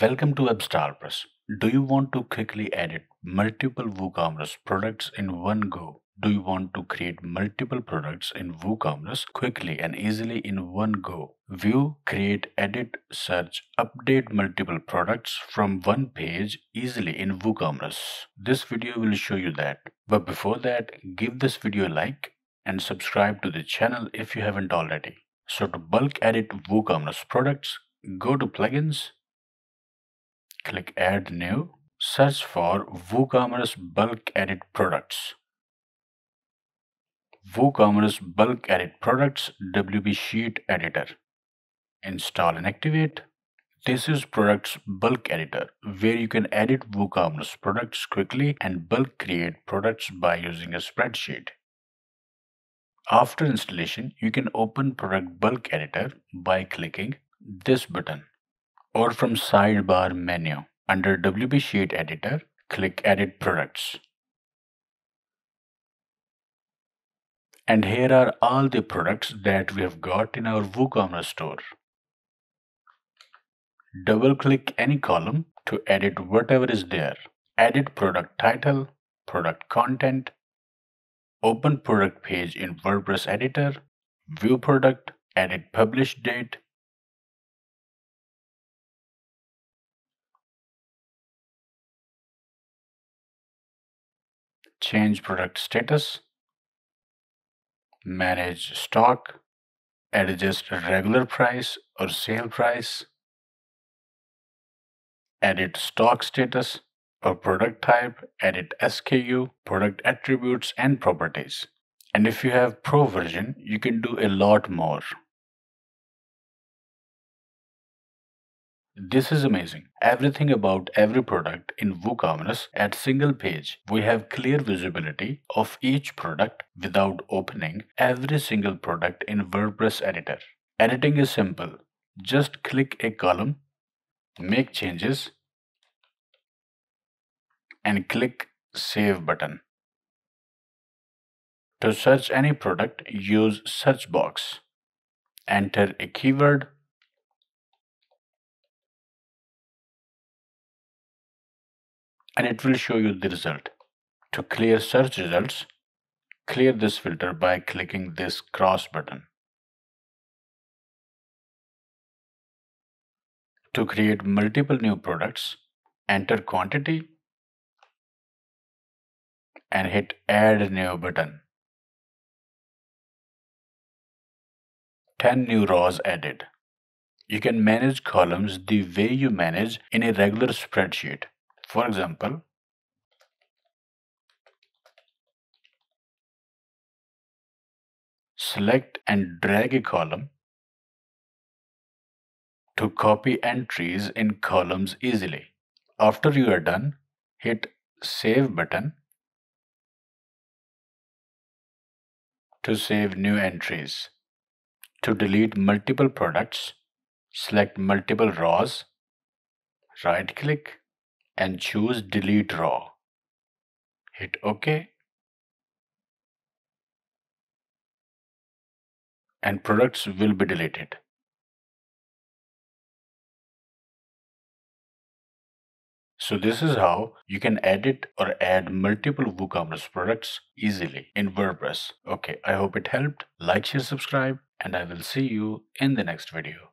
Welcome to WebStylePress. Do you want to quickly edit multiple WooCommerce products in one go? Do you want to create multiple products in WooCommerce quickly and easily in one go? View, create, edit, search, update multiple products from one page easily in WooCommerce. This video will show you that. But before that, give this video a like and subscribe to the channel if you haven't already. So to bulk edit WooCommerce products, go to Plugins. Click Add New, search for WooCommerce Bulk Edit Products. WooCommerce Bulk Edit Products WP Sheet Editor. Install and activate. This is Products Bulk Editor, where you can edit WooCommerce products quickly and bulk create products by using a spreadsheet. After installation, you can open Product Bulk Editor by clicking this button, or from sidebar menu. Under WP Sheet Editor, click Edit Products. And here are all the products that we have got in our WooCommerce store. Double-click any column to edit whatever is there. Edit product title, product content, open product page in WordPress editor, view product, edit publish date, change product status, manage stock, adjust regular price or sale price, edit stock status or product type, edit SKU, product attributes and properties. And if you have Pro version, you can do a lot more. This is amazing. Everything about every product in WooCommerce at single page. We have clear visibility of each product without opening every single product in WordPress editor. Editing is simple. Just click a column, make changes, and click Save button. To search any product, use search box. Enter a keyword. And it will show you the result. To clear search results, clear this filter by clicking this cross button. To create multiple new products, enter quantity and hit Add New button. 10 new rows added. You can manage columns the way you manage in a regular spreadsheet. For example, select and drag a column to copy entries in columns easily. After you are done, hit Save button to save new entries. To delete multiple products, select multiple rows, right-click, and choose Delete Row. Hit OK. And products will be deleted. So this is how you can edit or add multiple WooCommerce products easily in WordPress. Okay, I hope it helped. Like, share, subscribe, and I will see you in the next video.